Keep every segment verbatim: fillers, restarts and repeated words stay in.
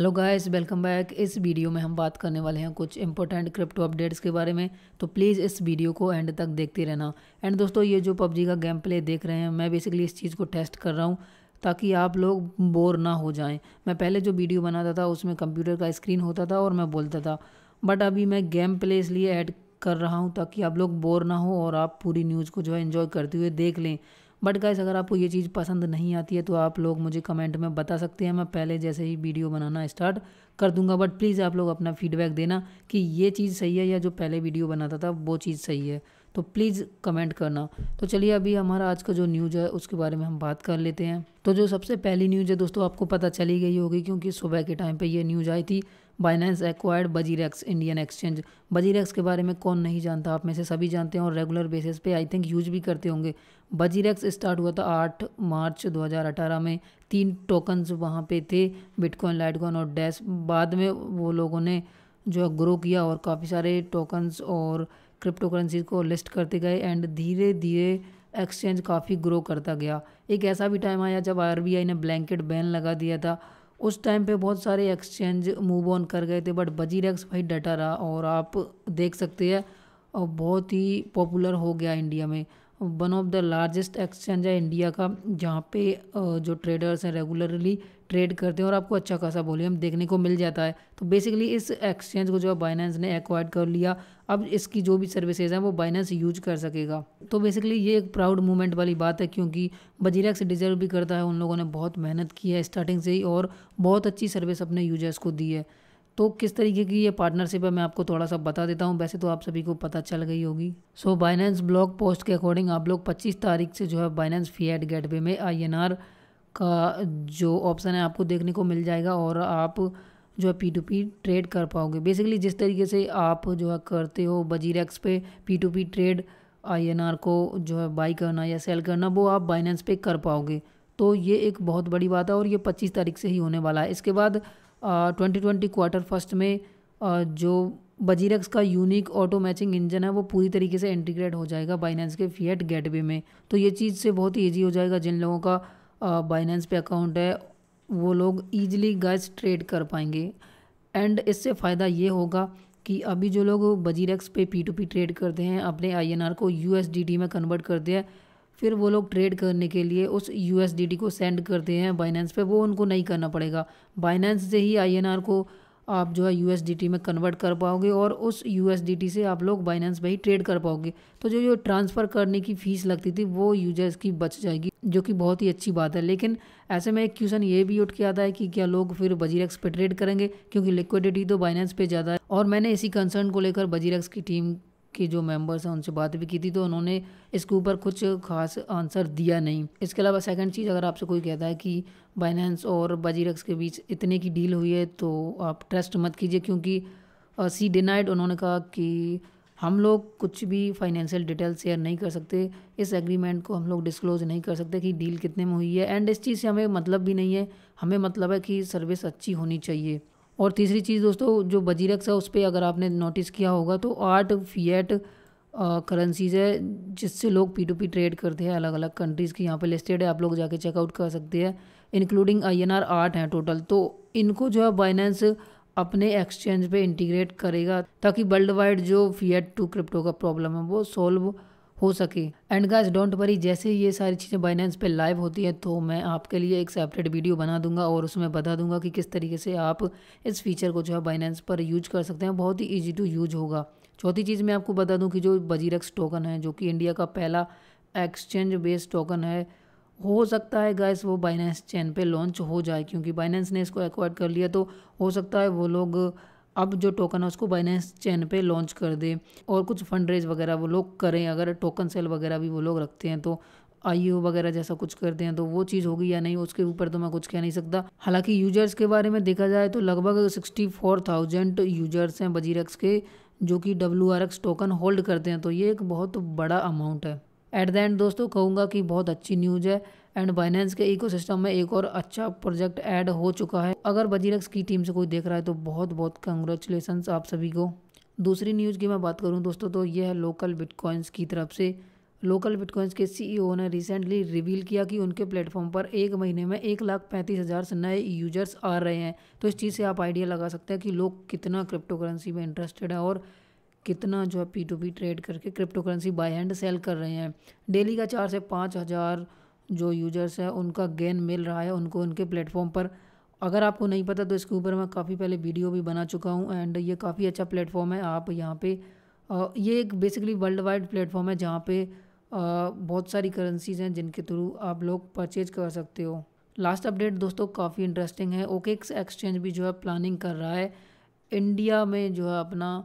Hello guys, welcome back. इस video में हम बात करने वाले हैं कुछ इंपॉर्टेंट क्रिप्टो अपडेट्स के बारे में, तो प्लीज़ इस वीडियो को एंड तक देखते रहना। एंड दोस्तों, ये जो पबजी का गेम प्ले देख रहे हैं, मैं बेसिकली इस चीज़ को टेस्ट कर रहा हूँ ताकि आप लोग बोर ना हो जाएं। मैं पहले जो वीडियो बनाता था उसमें कंप्यूटर का स्क्रीन होता था और मैं बोलता था, बट अभी मैं गेम प्ले इसलिए ऐड कर रहा हूँ ताकि आप लोग बोर ना हो और आप पूरी न्यूज़ को जो है एंजॉय करते हुए देख लें। बट गाइस, अगर आपको ये चीज़ पसंद नहीं आती है तो आप लोग मुझे कमेंट में बता सकते हैं, मैं पहले जैसे ही वीडियो बनाना स्टार्ट कर दूंगा। बट प्लीज़ आप लोग अपना फीडबैक देना कि ये चीज़ सही है या जो पहले वीडियो बनाता था वो चीज़ सही है, तो प्लीज़ कमेंट करना। तो चलिए, अभी हमारा आज का जो न्यूज़ है उसके बारे में हम बात कर लेते हैं। तो जो सबसे पहली न्यूज़ है दोस्तों, आपको पता चली गई होगी क्योंकि सुबह के टाइम पे ये न्यूज़ आई थी। Binance acquired WazirX Indian exchange. WazirX के बारे में कौन नहीं जानता, आप में से सभी जानते हैं और रेगुलर बेसिस पे आई थिंक यूज भी करते होंगे। वजीरएक्स स्टार्ट हुआ था आठ मार्च दो हज़ार अठारह में। तीन टोकन्स वहाँ पे थे, बिटकॉइन, लाइटकॉइन और डैश। बाद में वो लोगों ने जो है ग्रो किया और काफ़ी सारे टोकन्स और क्रिप्टो करेंसी को लिस्ट करते गए एंड धीरे धीरे एक्सचेंज काफ़ी ग्रो करता गया। एक ऐसा भी टाइम आया जब आरबीआई ने ब्लैंकेट बैन लगा दिया था। उस टाइम पे बहुत सारे एक्सचेंज मूव ऑन कर गए थे, बट वजीरएक्स भाई डटा रहा और आप देख सकते हैं और बहुत ही पॉपुलर हो गया इंडिया में। One of the largest exchange है इंडिया का, जहाँ पे जो ट्रेडर्स हैं रेगुलरली ट्रेड करते हैं और आपको अच्छा खासा वॉल्यूम देखने को मिल जाता है। तो बेसिकली इस एक्सचेंज को जो है बाइनेंस ने एक्वायर कर लिया। अब इसकी जो भी सर्विसेज हैं वो बाइनेंस यूज कर सकेगा। तो बेसिकली ये एक प्राउड मूवमेंट वाली बात है क्योंकि वजीरएक्स डिजर्व भी करता है। उन लोगों ने बहुत मेहनत की है स्टार्टिंग से ही और बहुत अच्छी सर्विस अपने यूजर्स को दी है। तो किस तरीके की ये पार्टनरशिप है मैं आपको थोड़ा सा बता देता हूँ, वैसे तो आप सभी को पता चल गई होगी। सो बाइनेंस ब्लॉग पोस्ट के अकॉर्डिंग आप लोग पच्चीस तारीख से जो है बाइनेंस फीएट गेटवे में आई एन आर का जो ऑप्शन है आपको देखने को मिल जाएगा और आप जो है पी टू पी ट्रेड कर पाओगे। बेसिकली जिस तरीके से आप जो है करते हो वजीरएक्स पे P to P trade, I N R को जो है बाई करना या सेल करना, वो आप बाइनेंस पे कर पाओगे। तो ये एक बहुत बड़ी बात है और ये पच्चीस तारीख से ही होने वाला है। इसके बाद ट्वेंटी ट्वेंटी क्वार्टर फर्स्ट में uh, जो वजीरएक्स का यूनिक ऑटो मैचिंग इंजन है वो पूरी तरीके से इंटीग्रेट हो जाएगा बाइनेंस के फिएट गेटवे में। तो ये चीज़ से बहुत ही ईजी हो जाएगा। जिन लोगों का बाइनेंस uh, पे अकाउंट है वो लोग ईजिली गैस ट्रेड कर पाएंगे। एंड इससे फ़ायदा ये होगा कि अभी जो लोग वजीरएक्स पे पी टू पी ट्रेड करते हैं अपने आई एन आर को यू एस डी टी में कन्वर्ट करते हैं, फिर वो लोग ट्रेड करने के लिए उस यू एस डी टी को सेंड करते हैं बाइनेंस पे, वो उनको नहीं करना पड़ेगा। बाइनेंस से ही आई एन आर को आप जो है यू एस डी टी में कन्वर्ट कर पाओगे और उस यू एस डी टी से आप लोग बाइनेंस पे ही ट्रेड कर पाओगे। तो जो जो ट्रांसफ़र करने की फ़ीस लगती थी वो यूजर्स की बच जाएगी, जो कि बहुत ही अच्छी बात है। लेकिन ऐसे में एक क्वेश्चन ये भी उठ के आता है कि क्या लोग फिर वजीरएक्स पे ट्रेड करेंगे क्योंकि लिक्विडिटी तो बाइनेंस पे ज़्यादा है। और मैंने इसी कंसर्न को लेकर वजीरएक्स की टीम कि जो मेंबर्स हैं उनसे बात भी की थी, तो उन्होंने इसके ऊपर कुछ खास आंसर दिया नहीं। इसके अलावा सेकंड चीज़, अगर आपसे कोई कहता है कि बाइनेंस और वजीरएक्स के बीच इतने की डील हुई है तो आप ट्रस्ट मत कीजिए, क्योंकि सी डिनाइड, उन्होंने कहा कि हम लोग कुछ भी फाइनेंशियल डिटेल शेयर नहीं कर सकते, इस एग्रीमेंट को हम लोग डिस्क्लोज नहीं कर सकते कि डील कितने में हुई है। एंड इस चीज़ से हमें मतलब भी नहीं है, हमें मतलब है कि सर्विस अच्छी होनी चाहिए। और तीसरी चीज़ दोस्तों, जो वजीरएक्स है उस पर अगर आपने नोटिस किया होगा तो आठ फिएट करेंसीज़ है जिससे लोग पी टू पी ट्रेड करते हैं, अलग अलग कंट्रीज़ की यहाँ पे लिस्टेड है, आप लोग जाके चेकआउट कर सकते हैं। इंक्लूडिंग आई एन आर आठ हैं टोटल। तो इनको जो है बाइनेंस अपने एक्सचेंज पे इंटीग्रेट करेगा ताकि वर्ल्ड वाइड जो फिएट टू क्रिप्टो का प्रॉब्लम है वो सॉल्व हो सके। एंड गाइस, डोंट वरी, जैसे ये सारी चीज़ें बाइनेंस पे लाइव होती है तो मैं आपके लिए एक सेपरेट वीडियो बना दूंगा और उसमें बता दूंगा कि किस तरीके से आप इस फीचर को जो है बाइनेंस पर यूज कर सकते हैं। बहुत ही इजी टू यूज होगा। चौथी चीज़ मैं आपको बता दूं कि जो वजीरएक्स टोकन है, जो कि इंडिया का पहला एक्सचेंज बेस्ड टोकन है, हो सकता है गाइस वो बाइनेंस चैन पर लॉन्च हो जाए क्योंकि बाइनेंस ने इसको एक्वायर कर लिया। तो हो सकता है वो लोग अब जो टोकन है उसको बाइनेंस चैन पे लॉन्च कर दें और कुछ फंड रेज वगैरह वो लोग करें। अगर टोकन सेल वगैरह भी वो लोग रखते हैं तो आईओ वगैरह जैसा कुछ करते हैं, तो वो चीज़ होगी या नहीं उसके ऊपर तो मैं कुछ कह नहीं सकता। हालांकि यूजर्स के बारे में देखा जाए तो लगभग सिक्सटी फोर थाउजेंड यूजर्स हैं वजीरएक्स के जो कि W R X token hold करते हैं। तो ये एक बहुत बड़ा अमाउंट है। एट द एंड दोस्तों कहूँगा कि बहुत अच्छी न्यूज़ है एंड बाइनेंस के इकोसिस्टम में एक और अच्छा प्रोजेक्ट ऐड हो चुका है। अगर वजीरएक्स की टीम से कोई देख रहा है तो बहुत बहुत कंग्रेचुलेशंस आप सभी को। दूसरी न्यूज़ की मैं बात करूं दोस्तों तो यह है लोकल बिटकॉइंस की तरफ से लोकल बिटकॉइंस के सीईओ ने रिसेंटली रिवील किया कि उनके प्लेटफॉर्म पर एक महीने में एक लाख पैंतीस हज़ार से नए यूजर्स आ रहे हैं। तो इस चीज़ से आप आइडिया लगा सकते हैं कि लोग कितना क्रिप्टो करेंसी में इंटरेस्टेड है और कितना जो है पी टू पी ट्रेड करके crypto currency buy and sell कर रहे हैं। डेली का चार से पाँच हज़ार जो यूजर्स हैं उनका गेन मिल रहा है उनको उनके प्लेटफॉर्म पर। अगर आपको नहीं पता तो इसके ऊपर मैं काफ़ी पहले वीडियो भी बना चुका हूँ एंड ये काफ़ी अच्छा प्लेटफॉर्म है। आप यहाँ पे आ, ये एक बेसिकली वर्ल्ड वाइड प्लेटफॉर्म है जहाँ पे आ, बहुत सारी करेंसीज़ हैं जिनके थ्रू आप लोग परचेज कर सकते हो। लास्ट अपडेट दोस्तों काफ़ी इंटरेस्टिंग है। ओकेएक्स एक्सचेंज भी जो है प्लानिंग कर रहा है इंडिया में जो है अपना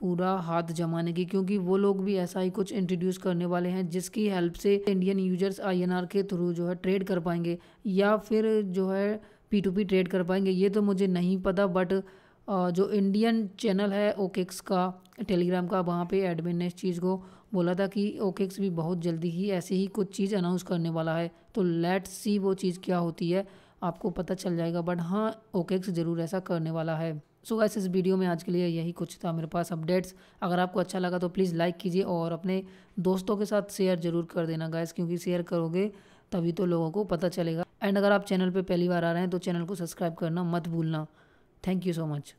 पूरा हाथ जमाने की, क्योंकि वो लोग भी ऐसा ही कुछ इंट्रोड्यूस करने वाले हैं जिसकी हेल्प से Indian users I N R के थ्रू जो है ट्रेड कर पाएंगे या फिर जो है पी टू पी ट्रेड कर पाएंगे, ये तो मुझे नहीं पता। बट जो इंडियन चैनल है ओकेएक्स का टेलीग्राम का, वहाँ पे एडमिन ने इस चीज़ को बोला था कि ओकेएक्स भी बहुत जल्दी ही ऐसे ही कुछ चीज़ अनाउंस करने वाला है। तो लेट्स सी वो चीज़ क्या होती है, आपको पता चल जाएगा। बट हाँ, ओकेएक्स ज़रूर ऐसा करने वाला है। सो गाइस, इस वीडियो में आज के लिए यही कुछ था मेरे पास अपडेट्स। अगर आपको अच्छा लगा तो प्लीज़ लाइक कीजिए और अपने दोस्तों के साथ शेयर जरूर कर देना गाइस, क्योंकि शेयर करोगे तभी तो लोगों को पता चलेगा। एंड अगर आप चैनल पे पहली बार आ रहे हैं तो चैनल को सब्सक्राइब करना मत भूलना। Thank you so much.